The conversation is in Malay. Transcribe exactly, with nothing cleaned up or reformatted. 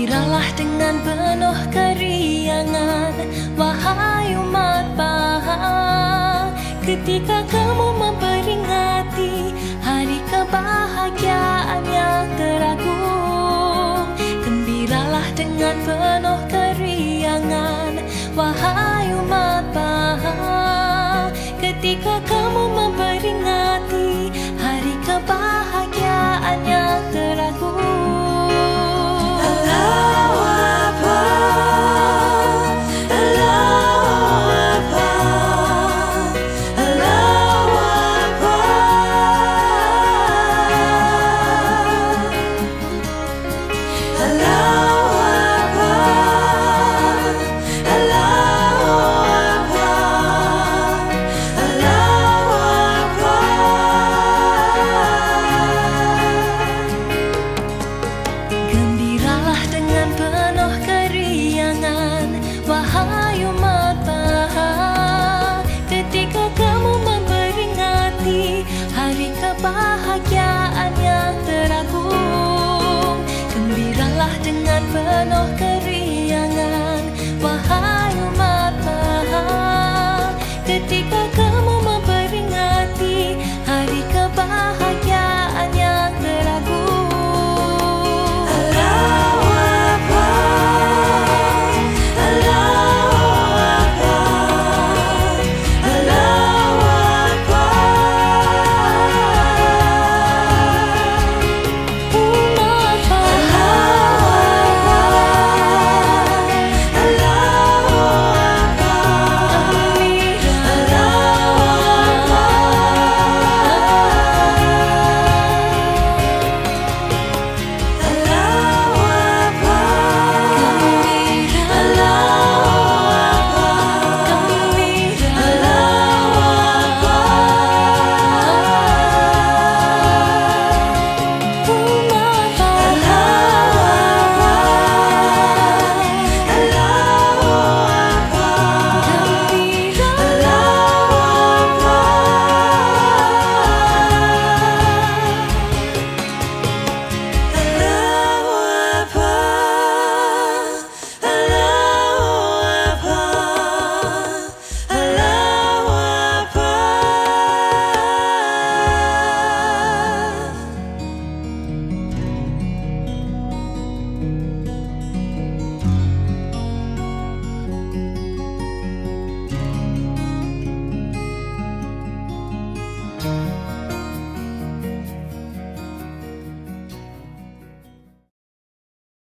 Gembiralah dengan penuh keriangan, wahai umat Bapa, ketika kamu memperingati hari kebahagiaan yang teragung. Gembiralah dengan penuh keriangan, wahai umat Bapa, ketika kamu memperingati hari kebahagiaan yang